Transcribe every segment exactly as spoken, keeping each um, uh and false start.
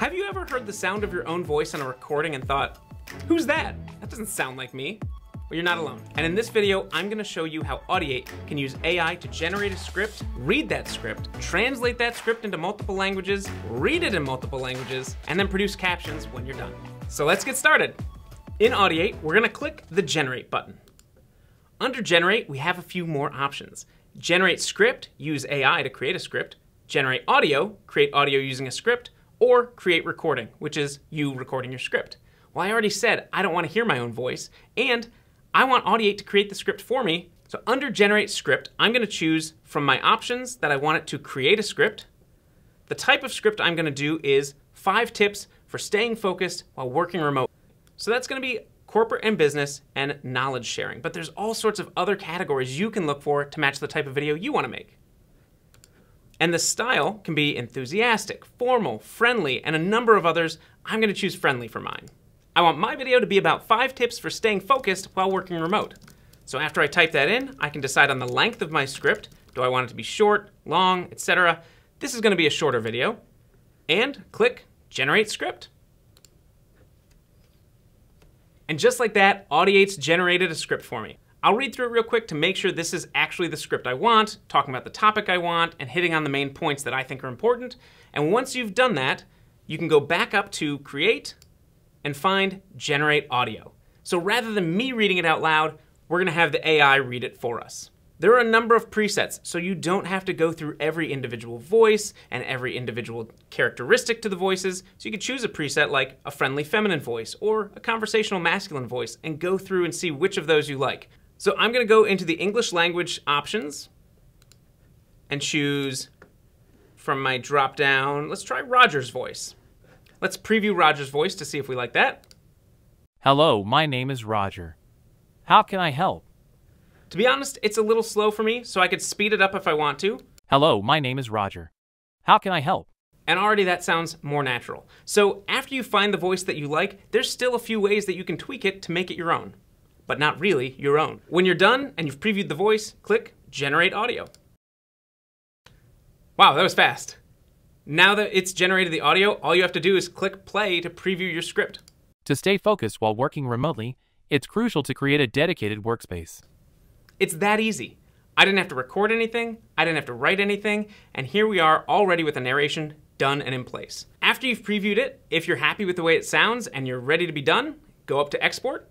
Have you ever heard the sound of your own voice on a recording and thought, who's that? That doesn't sound like me. Well, you're not alone. And in this video, I'm gonna show you how Audiate can use A I to generate a script, read that script, translate that script into multiple languages, read it in multiple languages, and then produce captions when you're done. So let's get started. In Audiate, we're gonna click the Generate button. Under Generate, we have a few more options. Generate script, use A I to create a script. Generate audio, create audio using a script, or create recording, which is you recording your script. Well, I already said I don't want to hear my own voice, and I want Audiate to create the script for me. So under Generate Script, I'm going to choose from my options that I want it to create a script. The type of script I'm going to do is five tips for staying focused while working remote. So that's going to be corporate and business and knowledge sharing, but there's all sorts of other categories you can look for to match the type of video you want to make. And the style can be enthusiastic, formal, friendly, and a number of others. I'm gonna choose friendly for mine. I want my video to be about five tips for staying focused while working remote. So after I type that in, I can decide on the length of my script. Do I want it to be short, long, et cetera? This is gonna be a shorter video. And click Generate Script. And just like that, Audiate's generated a script for me. I'll read through it real quick to make sure this is actually the script I want, talking about the topic I want, and hitting on the main points that I think are important. And once you've done that, you can go back up to Create and find Generate Audio. So rather than me reading it out loud, we're gonna have the A I read it for us. There are a number of presets, so you don't have to go through every individual voice and every individual characteristic to the voices. So you could choose a preset like a friendly feminine voice or a conversational masculine voice and go through and see which of those you like. So I'm gonna go into the English language options and choose from my drop down, let's try Roger's voice. Let's preview Roger's voice to see if we like that. Hello, my name is Roger. How can I help? To be honest, it's a little slow for me, so I could speed it up if I want to. Hello, my name is Roger. How can I help? And already that sounds more natural. So after you find the voice that you like, there's still a few ways that you can tweak it to make it your own, but not really your own. When you're done and you've previewed the voice, click Generate Audio. Wow, that was fast. Now that it's generated the audio, all you have to do is click play to preview your script. To stay focused while working remotely, it's crucial to create a dedicated workspace. It's that easy. I didn't have to record anything, I didn't have to write anything, and here we are already with a narration done and in place. After you've previewed it, if you're happy with the way it sounds and you're ready to be done, go up to Export,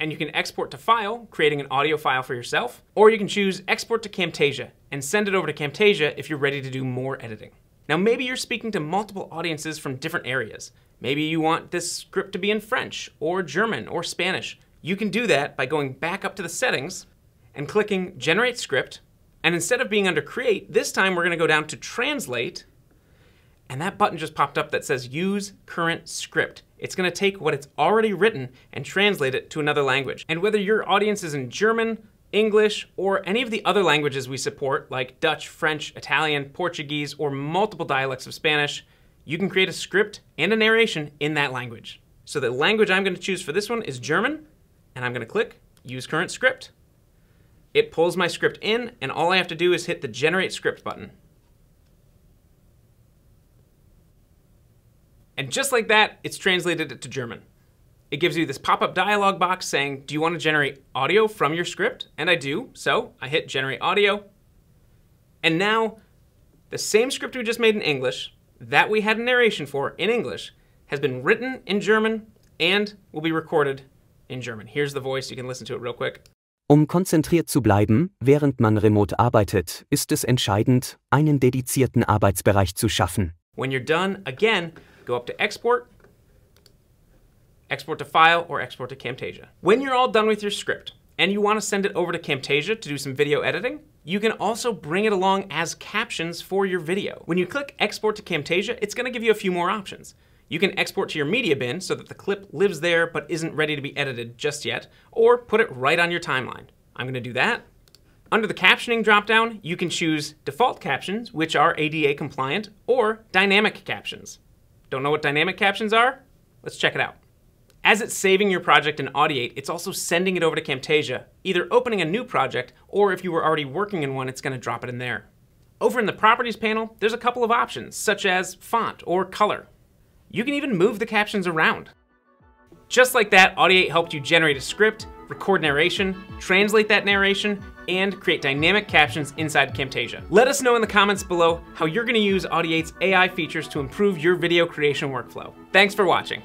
and you can export to file, creating an audio file for yourself, or you can choose export to Camtasia and send it over to Camtasia if you're ready to do more editing. Now maybe you're speaking to multiple audiences from different areas. Maybe you want this script to be in French or German or Spanish. You can do that by going back up to the settings and clicking Generate Script. And instead of being under Create, this time we're gonna go down to Translate, and that button just popped up that says Use Current Script. It's gonna take what it's already written and translate it to another language. And whether your audience is in German, English, or any of the other languages we support, like Dutch, French, Italian, Portuguese, or multiple dialects of Spanish, you can create a script and a narration in that language. So the language I'm gonna choose for this one is German, and I'm gonna click Use Current Script. It pulls my script in, and all I have to do is hit the Generate Script button. And just like that, it's translated it to German. It gives you this pop-up dialog box saying, do you want to generate audio from your script? And I do, so I hit Generate Audio. And now, the same script we just made in English, that we had a narration for in English, has been written in German and will be recorded in German. Here's the voice, you can listen to it real quick. Um konzentriert zu bleiben, während man remote arbeitet, ist es entscheidend, einen dedizierten Arbeitsbereich zu schaffen. When you're done, again, go up to Export, Export to File, or Export to Camtasia. When you're all done with your script and you want to send it over to Camtasia to do some video editing, you can also bring it along as captions for your video. When you click Export to Camtasia, it's going to give you a few more options. You can export to your media bin so that the clip lives there but isn't ready to be edited just yet, or put it right on your timeline. I'm going to do that. Under the captioning dropdown, you can choose default captions, which are A D A compliant, or dynamic captions. Don't know what dynamic captions are? Let's check it out. As it's saving your project in Audiate, it's also sending it over to Camtasia, either opening a new project, or if you were already working in one, it's gonna drop it in there. Over in the Properties panel, there's a couple of options, such as font or color. You can even move the captions around. Just like that, Audiate helped you generate a script, record narration, translate that narration, and create dynamic captions inside Camtasia. Let us know in the comments below how you're gonna use Audiate's A I features to improve your video creation workflow. Thanks for watching.